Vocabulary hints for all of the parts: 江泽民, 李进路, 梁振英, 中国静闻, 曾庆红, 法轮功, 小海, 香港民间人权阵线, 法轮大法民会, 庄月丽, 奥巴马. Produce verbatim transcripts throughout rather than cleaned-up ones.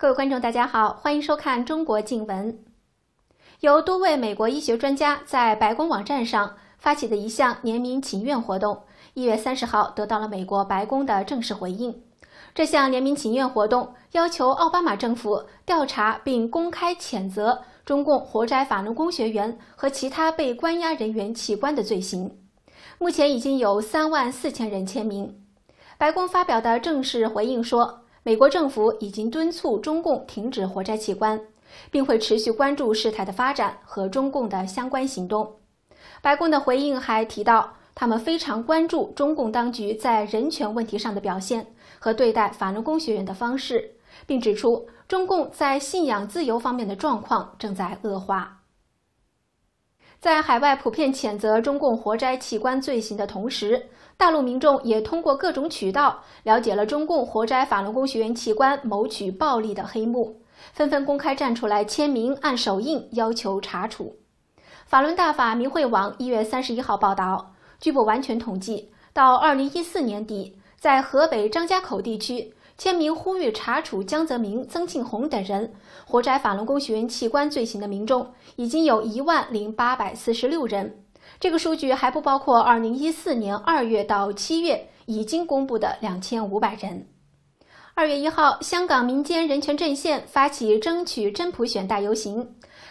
各位观众，大家好，欢迎收看《中国静闻》。由多位美国医学专家在白宫网站上发起的一项年民请愿活动， 一月三十号得到了美国白宫的正式回应。这项年民请愿活动要求奥巴马政府调查并公开谴责中共活摘法轮功学员和其他被关押人员器官的罪行。目前已经有三万四千人签名。 白宫发表的正式回应说，美国政府已经敦促中共停止活摘器官，并会持续关注事态的发展和中共的相关行动。白宫的回应还提到，他们非常关注中共当局在人权问题上的表现和对待法轮功学员的方式，并指出中共在信仰自由方面的状况正在恶化。在海外普遍谴责中共活摘器官罪行的同时， 大陆民众也通过各种渠道了解了中共活摘法轮功学员器官谋取暴利的黑幕，纷纷公开站出来签名、按手印，要求查处。法轮大法民会网一月三十一号报道，据不完全统计，到二零一四年底，在河北张家口地区签名呼吁查处江泽民、曾庆红等人活摘法轮功学员器官罪行的民众，已经有一万零八百四十六人。 这个数据还不包括二零一四年二月到七月已经公布的 两千五百 人。二月一号，香港民间人权阵线发起争取真普选大游行，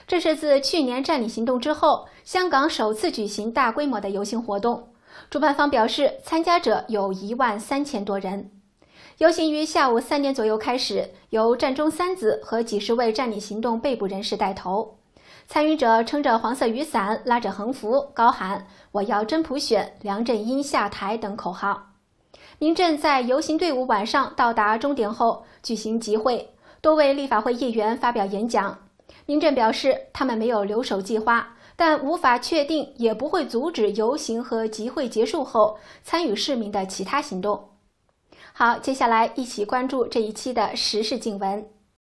这是自去年占领行动之后，香港首次举行大规模的游行活动。主办方表示，参加者有一万三千多人。游行于下午三点左右开始，由战中三子和几十位占领行动被捕人士带头。 参与者撑着黄色雨伞，拉着横幅，高喊“我要真普选，梁振英下台”等口号。民阵在游行队伍晚上到达终点后举行集会，多位立法会议员发表演讲。民阵表示，他们没有留守计划，但无法确定也不会阻止游行和集会结束后参与市民的其他行动。好，接下来一起关注这一期的时事静闻。